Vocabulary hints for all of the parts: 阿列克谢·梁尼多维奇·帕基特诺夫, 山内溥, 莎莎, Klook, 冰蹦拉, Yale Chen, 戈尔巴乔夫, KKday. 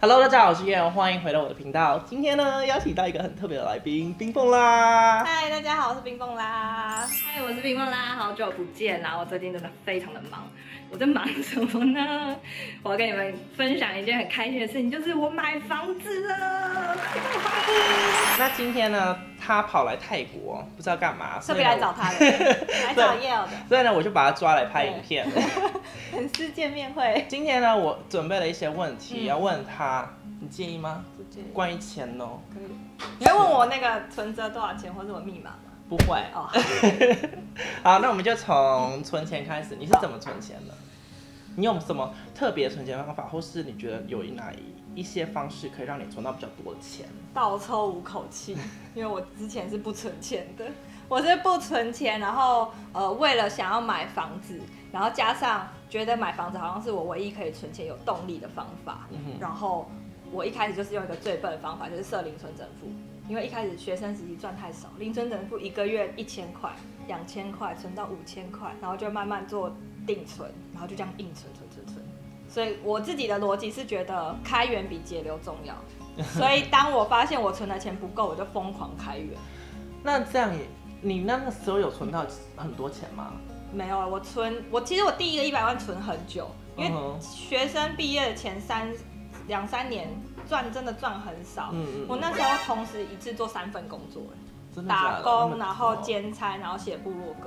Hello， 大家好，我是Yale，欢迎回到我的频道。今天呢，邀请到一个很特别的来宾，冰凤啦。嗨，大家好，我是冰凤啦。嗨，我是冰凤啦，好久不见啦！我最近真的非常的忙，我在忙什么呢？我要跟你们分享一件很开心的事情，就是我买房子了。那今天呢，他跑来泰国，不知道干嘛，特别来找他的，来找Yale的。所以呢，我就把他抓来拍影片，粉丝见面会。今天呢，我准备了一些问题要问他。你介意吗？不介意。关于钱哦，可以。你会问我那个存折多少钱，或者我密码吗？不会哦。好，那我们就从存钱开始。你是怎么存钱的？你有什么特别存钱方法，或是你觉得有哪一些方式可以让你存到比较多的钱？倒抽五口气，因为我之前是不存钱的。我是不存钱，然后为了想要买房子，然后加上觉得买房子好像是我唯一可以存钱有动力的方法，然后我一开始就是用一个最笨的方法，就是设零存整付，因为一开始学生时期赚太少，零存整付一个月1000块、2000块，存到5000块，然后就慢慢做定存，然后就这样硬存。所以我自己的逻辑是觉得开源比节流重要，所以当我发现我存的钱不够，我就疯狂开源。那这样也。你那个时候有存到很多钱吗？没有，我其实第一个100万存很久，因为学生毕业的前两三年真的赚很少。我那时候同时一次做3份工作，打工，然后兼差，然后写部落格。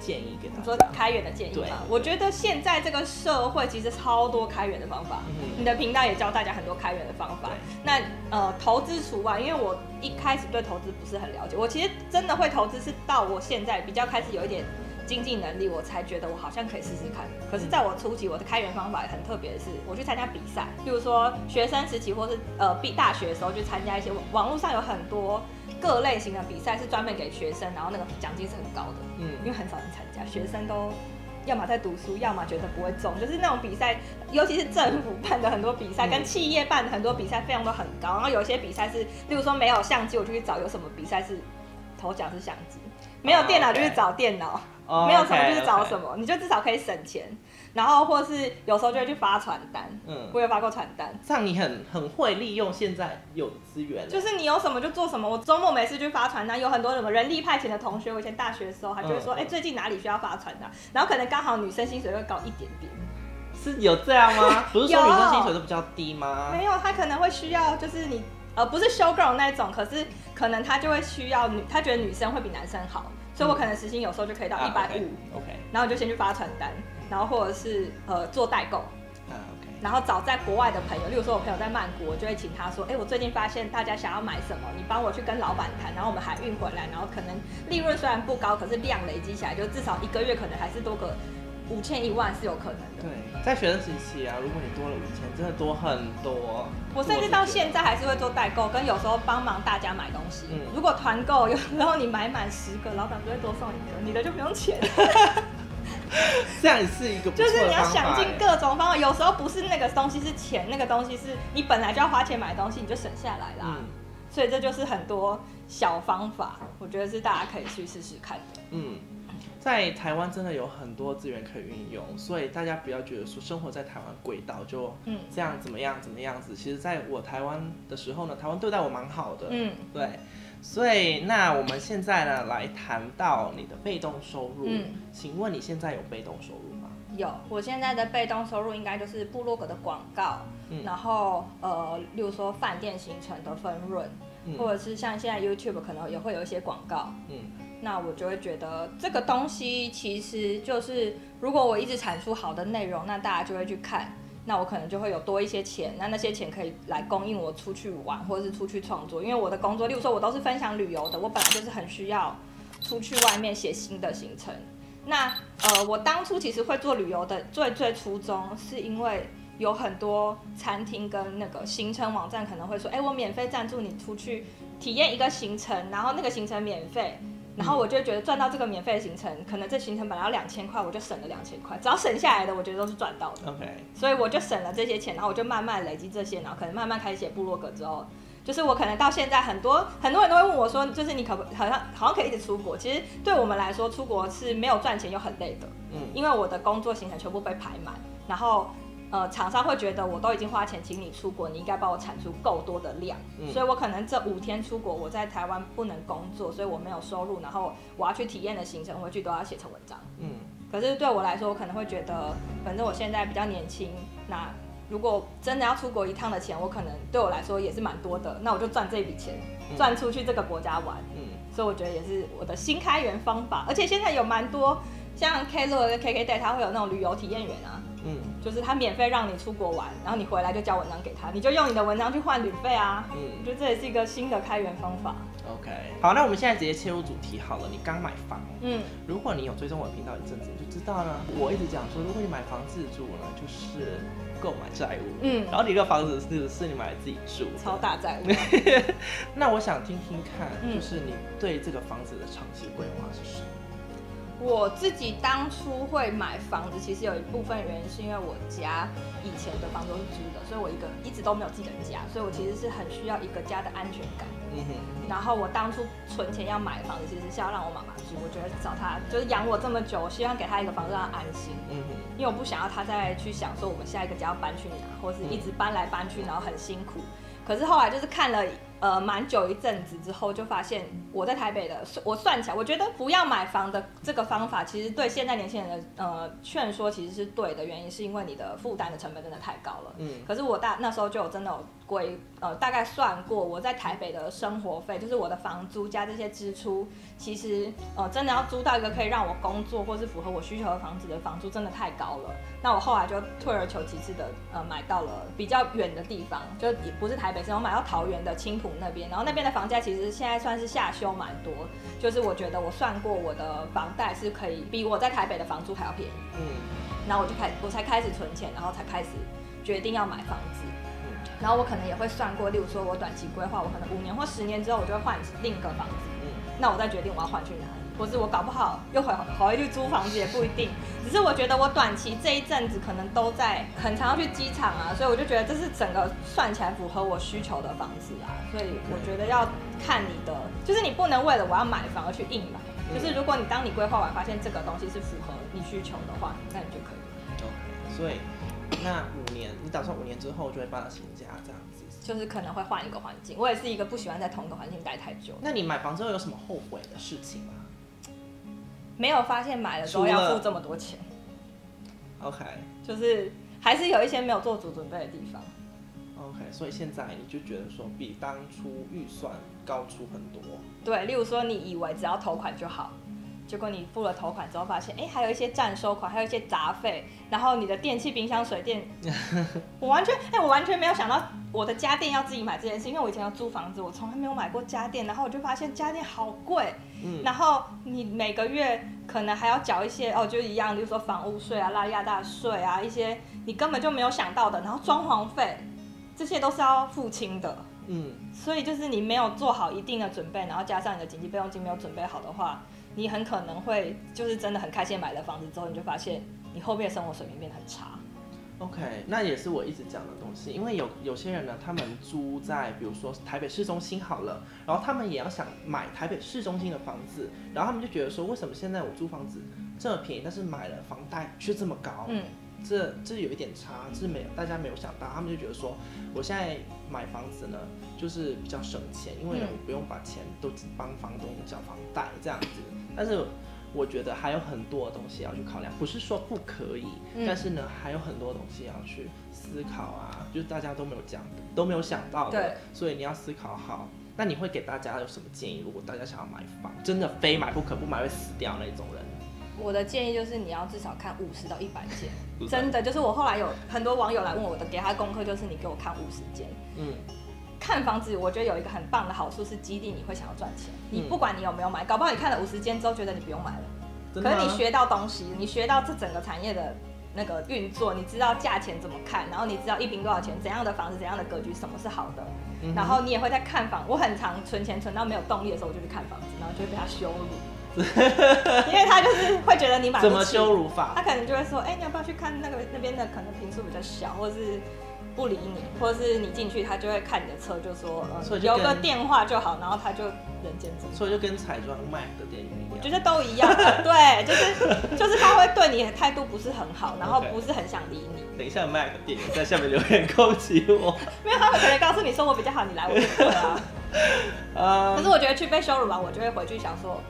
建议给大家？你说开源的建议吗？我觉得现在这个社会其实超多开源的方法，你的频道也教大家很多开源的方法。那投资除外，因为我一开始对投资不是很了解，我其实真的会投资是到我现在比较开始有一点。经济能力，我才觉得我好像可以试试看。可是，在我初期，我的开源方法很特别的是，我去参加比赛，比如说学生时期，或是大学的时候去参加一些网络上有很多各类型的比赛，是专门给学生，然后那个奖金是很高的。因为很少人参加，学生都要么在读书，要么觉得不会中，就是那种比赛，尤其是政府办的很多比赛，跟企业办的很多比赛费用都很高。然后有些比赛是，例如说没有相机，我就去找有什么比赛是头奖是相机，没有电脑就去找电脑。Oh, okay, okay. 没有什么就是找什么，你就至少可以省钱，然后或是有时候就会去发传单，我有发过传单。这样你很会利用现在有资源，就是你有什么就做什么。我周末每次去发传单，有很多什么人力派遣的同学，我以前大学的时候，他就会说，最近哪里需要发传单，然后可能刚好女生薪水会高1点点。是有这样吗？不是说女生薪水都比较低吗？没有，他可能会需要就是你。不是 show girl 那种，可是可能他就会需要他觉得女生会比男生好，所以我可能时薪有时候就可以到150，然后我就先去发传单，然后或者是做代购，然后找在国外的朋友，例如说我朋友在曼谷，我就会请他说，我最近发现大家想要买什么，你帮我去跟老板谈，然后我们海运回来，然后可能利润虽然不高，可是量累积起来，就至少1个月可能还是多个5000、1万是有可能的。对，在学生时期啊，如果你多了5000，真的多很多。我甚至到现在还是会做代购，跟有时候帮忙大家买东西。如果团购，有时候你买满10个，老板就会多送1个，你的就不用钱。这样也是一个不错的方法，就是你要想尽各种方法。有时候不是那个东西是钱，那个东西是你本来就要花钱买的东西，你就省下来啦。所以这就是很多小方法，我觉得是大家可以去试试看的。在台湾真的有很多资源可以运用，所以大家不要觉得说生活在台湾轨道就这样怎么样子。其实在我台湾的时候呢，台湾对待我蛮好的，对。所以那我们现在呢来谈到你的被动收入，请问你现在有被动收入吗？有，我现在的被动收入应该就是部落格的广告，然后例如说饭店行程的分润，或者是像现在 YouTube 可能也会有一些广告，那我就会觉得这个东西其实就是，如果我一直产出好的内容，那大家就会去看，那我可能就会有多一些钱，那些钱可以来供应我出去玩或者是出去创作，因为我的工作，例如说我都是分享旅游的，我本来就是很需要出去外面写新的行程。那我当初其实会做旅游的最初衷是因为。有很多餐厅跟那个行程网站可能会说，我免费赞助你出去体验一个行程，然后那个行程免费，然后我就觉得赚到这个免费的行程，可能这行程本来要2000块，我就省了2000块，只要省下来的，我觉得都是赚到的。OK， 所以我就省了这些钱，然后我就慢慢累积这些，然后可能慢慢开始写部落格之后，就是我可能到现在很多人都会问我说，就是你好像可以一直出国。其实对我们来说，出国是没有赚钱又很累的，因为我的工作行程全部被排满，然后。厂商会觉得我都已经花钱请你出国，你应该帮我产出够多的量，所以我可能这5天出国，我在台湾不能工作，所以我没有收入，然后我要去体验的行程回去都要写成文章，可是对我来说，我可能会觉得，反正我现在比较年轻，那如果真的要出国一趟的钱，我可能对我来说也是蛮多的，那我就赚这笔钱，赚出去这个国家玩，所以我觉得也是我的新开源方法，而且现在有蛮多像 Klook 跟 KKday， 它会有那种旅游体验员啊。就是他免费让你出国玩，然后你回来就交文章给他，你就用你的文章去换旅费啊。我觉得这也是一个新的开源方法。OK， 好，那我们现在直接切入主题好了。你刚买房，如果你有追踪我的频道一阵子，你就知道了。我一直讲说，如果你买房自住呢，就是购买债务，然后你这个房子是你买来自己住，超大债务。那我想听听看，就是你对这个房子的长期规划是什么？我自己当初会买房子，其实有一部分原因是因为我家以前的房子都是租的，所以我一直都没有自己的家，所以我其实是很需要一个家的安全感。然后我当初存钱要买房子，其实是要让我妈妈住，我觉得找她就是养我这么久，我希望给她一个房子让她安心。因为我不想要她再去想说我们下一个家要搬去哪，或是一直搬来搬去，然后很辛苦。可是后来就是看了蛮久一阵子之后，就发现我在台北的，我算起来，我觉得不要买房的这个方法，其实对现在年轻人的劝说其实是对的，原因是因为你的负担的成本真的太高了。可是我那时候就有真的有大概算过，我在台北的生活费，就是我的房租加这些支出，其实真的要租到一个可以让我工作或是符合我需求的房子的房租真的太高了。那我后来就退而求其次的买到了比较远的地方，就也不是台北市，我买到桃园的青埔。那边，然后那边的房价其实现在算是下修蛮多，就是我觉得我算过我的房贷是可以比我在台北的房租还要便宜，然后我才开始存钱，然后才开始决定要买房子，然后我可能也会算过，例如说我短期规划，我可能5年或10年之后我就会换另一个房子，那我再决定我要换去哪里，或是我搞不好又回去租房子也不一定，只是我觉得我短期这一阵子可能都在很常要去机场啊，所以我就觉得这是整个算起来符合我需求的房子啊，所以我觉得要看你的，就是你不能为了我要买房而去硬买，就是如果你当你规划完发现这个东西是符合你需求的话，那你就可以了。Okay， 所以那5年，你打算5年之后就会搬到新家这样子？就是可能会换一个环境，我也是一个不喜欢在同一个环境待太久。那你买房之后有什么后悔的事情吗？没有发现买了之后要付这么多钱。OK， 就是还是有一些没有做足准备的地方。OK， 所以现在你就觉得说比当初预算高出很多。对，例如说你以为只要头款就好，结果你付了头款之后发现，哎，还有一些暂收款，还有一些杂费，然后你的电器、冰箱、水电，我完全没有想到我的家电要自己买这件事，因为我以前要租房子，我从来没有买过家电，然后我就发现家电好贵。然后你每个月可能还要缴一些就一样，比如说房屋税啊、拉力压大税啊，一些你根本就没有想到的，然后装潢费，这些都是要付清的。所以就是你没有做好一定的准备，然后加上你的紧急备用金没有准备好的话，你很可能会就是真的很开心买了房子之后，你就发现你后面的生活水平变得很差。OK， 那也是我一直讲的东西，因为有些人呢，他们租在比如说台北市中心好了，然后他们也要想买台北市中心的房子，然后他们就觉得说，为什么现在我租房子这么便宜，但是买了房贷却这么高？这有一点差，这没有大家没有想到，他们就觉得说，我现在买房子呢，就是比较省钱，因为我不用把钱都帮房东缴房贷这样子，但是。我觉得还有很多东西要去考量，不是说不可以，但是呢，还有很多东西要去思考啊，就是大家都没有讲的，都没有想到的，所以你要思考好。那你会给大家有什么建议？如果大家想要买房，真的非买不可，不买会死掉那种人，我的建议就是你要至少看50到100间，真的就是我后来有很多网友来问我的，给他功课就是你给我看50间，看房子，我觉得有一个很棒的好处是激励你会想要赚钱。你不管你有没有买，搞不好你看了50间之后觉得你不用买了，可是你学到东西，你学到这整个产业的那个运作，你知道价钱怎么看，然后你知道1坪多少钱，怎样的房子，怎样的格局，什么是好的，然后你也会在看房。我很常存钱存到没有动力的时候，我就去看房子，然后就会被他羞辱。因为他就是会觉得你买不起，怎么羞辱法？他可能就会说，哎、欸，你要不要去看那边的可能坪数比较小，或是不理你，或是你进去他就会看你的车，就说留个电话就好，然后他就人间蒸发。所以就跟彩妆卖的电影一样，我觉得都一样、啊。对，就是他会对你的态度不是很好，然后不是很想理你。Okay. 等一下卖个电影在下面留言攻击我，没有，他们可能告诉你说我比较好，你来我就对啊。可是我觉得去被羞辱完，我就会回去想说。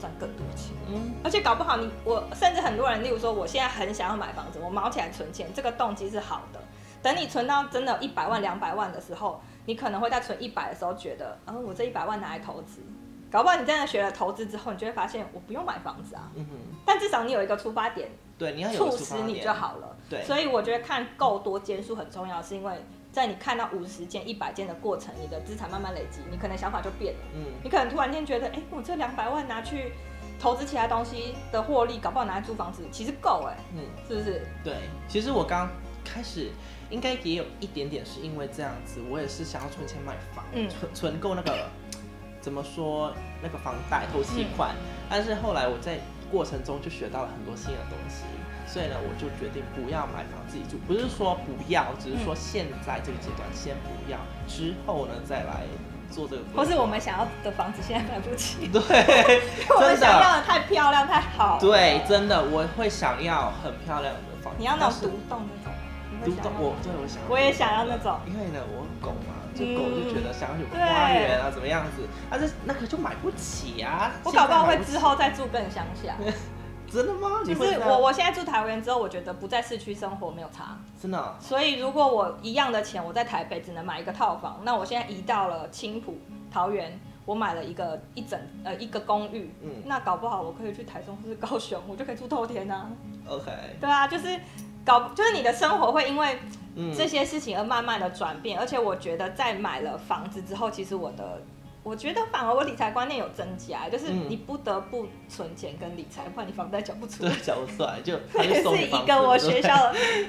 赚更多钱，嗯，而且搞不好你我甚至很多人，例如说，我现在很想要买房子，我卯起来存钱，这个动机是好的。等你存到真的100万、200万的时候，你可能会在存100的时候觉得，我这100万拿来投资，搞不好你真的学了投资之后，你就会发现我不用买房子啊，嗯哼，但至少你有一个出发点，对，你要有促使你就好了，对，所以我觉得看够多间数很重要，是因为。在你看到50件、100件的过程，你的资产慢慢累积，你可能想法就变了。嗯，你可能突然间觉得，哎、欸，我这200万拿去投资其他东西的获利，搞不好拿来租房子，其实够哎、欸。嗯，是不是？对，其实我刚开始应该也有一点点是因为这样子，我也是想要存钱买房，存够那个怎么说那个房贷头期款，但是后来我在过程中就学到了很多新的东西。所以呢，我就决定不要买房自己住，不是说不要，只是说现在这个阶段先不要，之后呢再来做这个。或是我们想要的房子现在买不起，对，我们想要的太漂亮太好。对，真的，我会想要很漂亮的房子。你要那种独栋那种？独栋，我想要。我也想要那种，因为呢，我狗嘛。就狗就觉得想要有花园啊，怎么样子？但是那个就买不起啊。我搞不好会之后再住更乡下。真的吗？就是我现在住桃园之后，我觉得不在市区生活没有差，真的、哦。所以如果我一样的钱，我在台北只能买一个套房，那我现在移到了青埔、桃园，我买了一个公寓，那搞不好我可以去台中或是高雄，我就可以住透天啊。OK。对啊，就是你的生活会因为这些事情而慢慢的转变，而且我觉得在买了房子之后，其实我觉得反而我理财观念有增加，就是你不得不存钱跟理财，不然你房贷缴不出来。对，缴不出来就送你房子。这是一个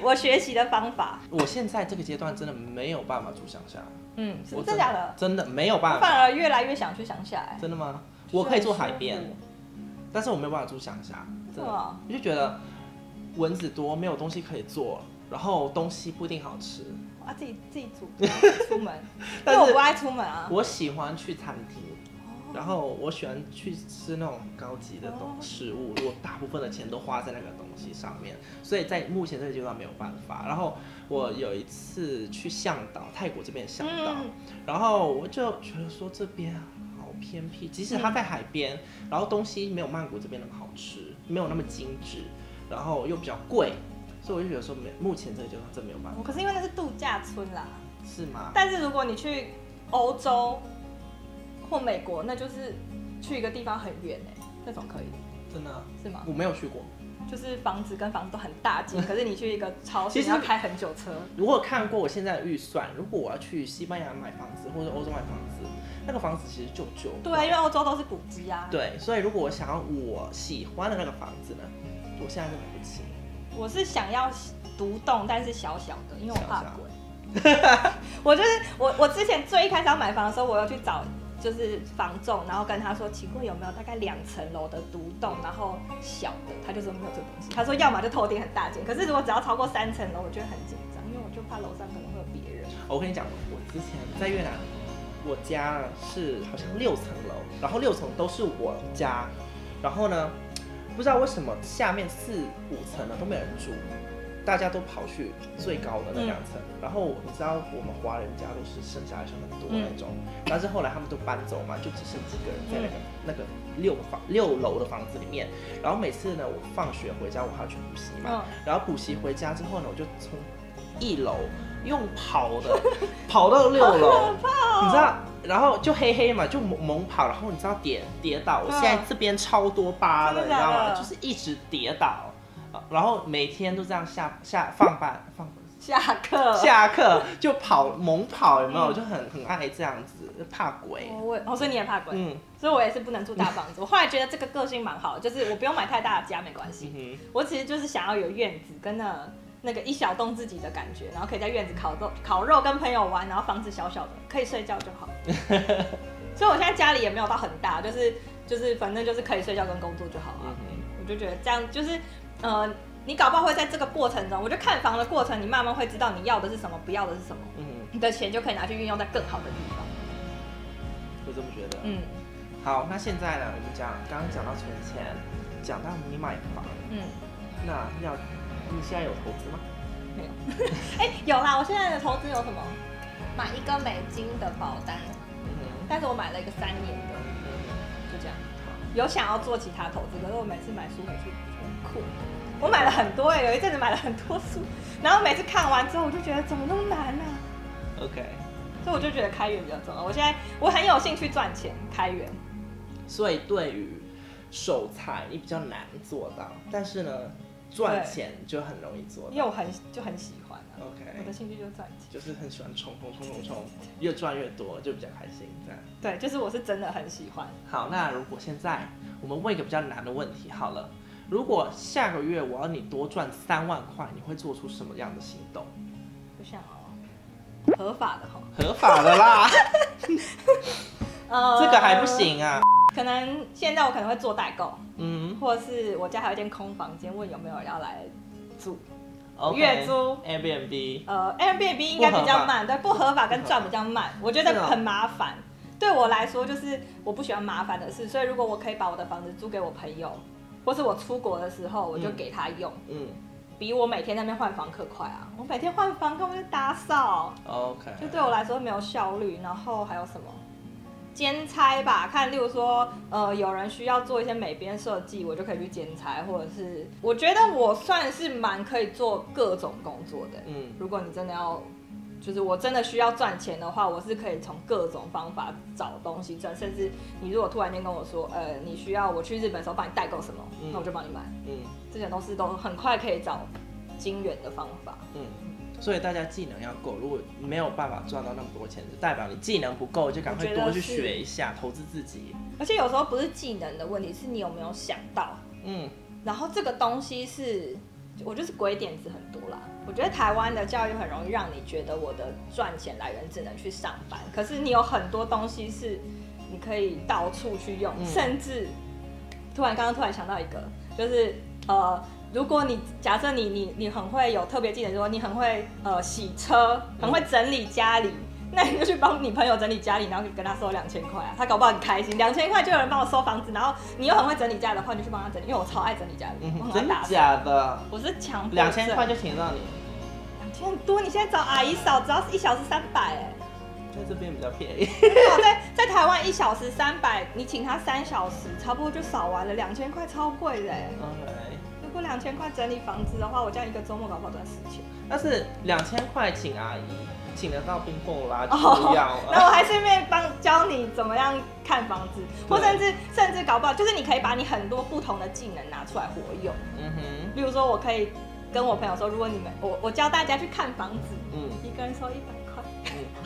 我学习的方法。我现在这个阶段真的没有办法住乡下。嗯，是真的假的？真的没有办法。我反而越来越想去乡下、欸。真的吗？我可以住海边，但是我没有办法住乡下。真的，我就觉得蚊子多，没有东西可以做，然后东西不一定好吃。啊，自己煮，出门，因为我不爱出门啊。我喜欢去餐厅，然后我喜欢去吃那种高级的食物，我大部分的钱都花在那个东西上面，所以在目前这个阶段没有办法。然后我有一次去向导，泰国这边向导，然后我就觉得说这边好偏僻，即使它在海边，然后东西没有曼谷这边那么好吃，没有那么精致，然后又比较贵。所以我就觉得说，目前这个阶段真没有办法。可是因为那是度假村啦，是吗？但是如果你去欧洲或美国，那就是去一个地方很远哎、欸，那种可以。真的？是吗？我没有去过。就是房子跟房子都很大间，可是你去一个超市要开很久车。如果看过我现在的预算，如果我要去西班牙买房子或者欧洲买房子，那个房子其实就旧。对啊，因为欧洲都是古迹啊。对，所以如果我想要我喜欢的那个房子呢，我现在就买不起。我是想要独栋，但是小小的，因为我怕鬼。我就是我之前最一开始要买房的时候，我要去找就是房仲，然后跟他说，请问有没有大概2层楼的独栋，然后小的？他就说没有这个东西。他说要么就透天很大间，可是如果只要超过3层楼，我就会很紧张，因为我就怕楼上可能会有别人。我跟你讲，我之前在越南，我家是好像6层楼，然后6层都是我家，然后呢？不知道为什么下面4、5层呢都没有人住，大家都跑去最高的那2层。然后你知道我们华人家都是生小孩生很多那种，但是后来他们都搬走嘛，就只剩几个人在那个6楼的房子里面。然后每次呢，我放学回家我还要去补习嘛，然后补习回家之后呢，我就从1楼用跑的跑到6楼，你知道。然后就黑黑嘛，就猛跑，然后你知道跌倒，我现在这边超多疤了，你知道吗？就是一直跌倒，然后每天都这样下课就跑猛跑，有没有？我就很爱这样子，怕鬼。所以你也怕鬼？所以我也是不能住大房子。我后来觉得这个个性蛮好，就是我不用买太大的家没关系，我其实就是想要有院子跟那个一小栋自己的感觉，然后可以在院子烤肉跟朋友玩，然后房子小小的，可以睡觉就好。所以我现在家里也没有到很大，就是就是反正就是可以睡觉跟工作就好啊。我就觉得这样就是你搞不好会在这个过程中，我觉得看房的过程，你慢慢会知道你要的是什么，不要的是什么。你的钱就可以拿去运用在更好的地方。我这么觉得。好，那现在呢，我们刚讲到存钱，讲到你买房，那你现在有投资吗？没有。哎，有啦，我现在的投资有什么？买一个美金的保单，但是我买了一个3年的，就这样。有想要做其他投资，可是我每次买书回去很酷。我买了很多有一阵子买了很多书，然后每次看完之后我就觉得怎么那么难啊 ？OK， 所以我就觉得开源比较重要。我很有兴趣赚钱，开源。所以对于守财你比较难做到，但是呢，赚钱就很容易做到。因为我很喜欢啊。OK， 我的兴趣就是赚钱，就是很喜欢冲，越赚越多就比较开心这样。对，就是我是真的很喜欢。好，那如果现在我们问一个比较难的问题好了。如果下个月我要你多赚3万块，你会做出什么样的行动？我想哦，合法的哈，合法的啦，这个还不行啊。可能现在我可能会做代购，或是我家还有一间空房间，问有没有人要来住，月租 Airbnb，Airbnb 应该比较慢，对，不合法跟赚比较慢，我觉得很麻烦。对我来说，就是我不喜欢麻烦的事，所以如果我可以把我的房子租给我朋友。或是我出国的时候，我就给他用，比我每天在那边换房客快啊！我每天换房客，我就打扫 ，OK， 就对我来说没有效率。然后还有什么兼差吧？看，例如说，有人需要做一些美编设计，我就可以去兼差，或者是我觉得我算是蛮可以做各种工作的。如果你真的要，就是我真的需要赚钱的话，我是可以从各种方法找东西赚，甚至你如果突然间跟我说，你需要我去日本的时候帮你代购什么，那我就帮你买。这些东西都很快可以找金源的方法。所以大家技能要够，如果没有办法赚到那么多钱，就代表你技能不够，就赶快多去学一下，投资自己。而且有时候不是技能的问题，是你有没有想到。然后这个东西是。我就是鬼点子很多啦，我觉得台湾的教育很容易让你觉得我的赚钱来源只能去上班，可是你有很多东西是你可以到处去用，甚至刚刚突然想到一个，就是如果你假设你很会有特别技能，说你很会洗车，很会整理家里，那你就去帮你朋友整理家里，然后跟他收2000块啊，他搞不好很开心，2000块就有人帮我收房子，然后你又很会整理家里的话，你就去帮他整理，因为我超爱整理家里，真的假的？我是强迫症。2000块就请到你，2000多，你现在找阿姨扫，只要是1小时300哎，在这边比较便宜。在台湾1小时300，你请他3小时，差不多就扫完了，2000块超贵的哎。如果2000块整理房子的话，我这样一个周末搞不好赚4000。但是2000块请阿姨。请得到冰缝啦，不要。那我还顺便教你怎么样看房子，或甚至搞不好，就是你可以把你很多不同的技能拿出来活用。例如说，我可以跟我朋友说，如果我教大家去看房子，一个人收100块，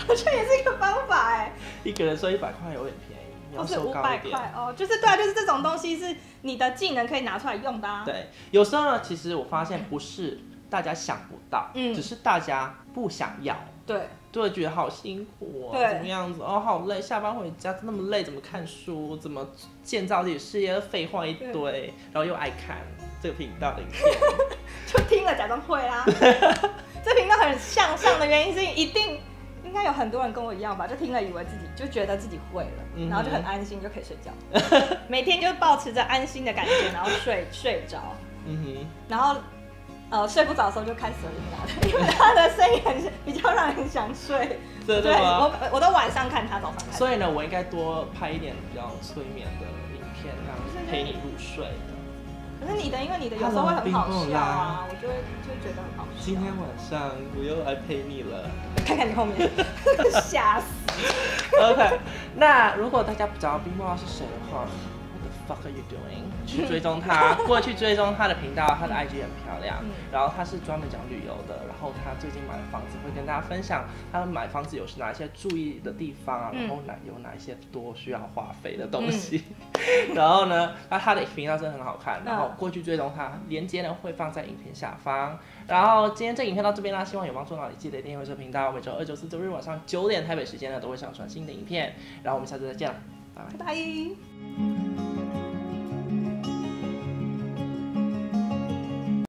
我觉得也是一个方法哎。一个人收100块有点便宜，或是500块哦，就是对啊，就是这种东西是你的技能可以拿出来用的啊。对，有时候呢，其实我发现不是大家想不到，只是大家不想要。对，觉得好辛苦哦，怎么样子哦，好累，下班回家那么累，怎么看书，怎么建造自己事业，废话一堆，然后又爱看这个频道的影片，就听了假装会啦。这频道很向上的原因是，一定应该有很多人跟我一样吧，就听了以为自己就觉得自己会了，然后就很安心，就可以睡觉，每天就保持着安心的感觉，然后睡着，然后。睡不着的时候就看Selina，因为她的声音比较让人想睡。真的吗？我都晚上看她，早上看。所以呢，我应该多拍一点比较催眠的影片，让陪你入睡的。可是你的，因为你的有时候会很好笑啊，我就觉得很好笑。今天晚上我又来陪你了，看看你后面，吓死。OK， 那如果大家不知道冰棒是谁的话。What are you doing？ 去追踪他，过去追踪他的频道，他的 IG 很漂亮。然后他是专门讲旅游的，然后他最近买了房子，会跟大家分享他买房子有哪一些注意的地方啊，然后有哪一些多需要花费的东西。然后呢，他的频道真的很好看，然后过去追踪他，连接呢会放在影片下方。然后今天这影片到这边啦，希望有帮助到你，记得订阅我的频道，每周2、9、4、6日晚上9点台北时间呢都会上传新的影片。然后我们下次再见了，拜拜。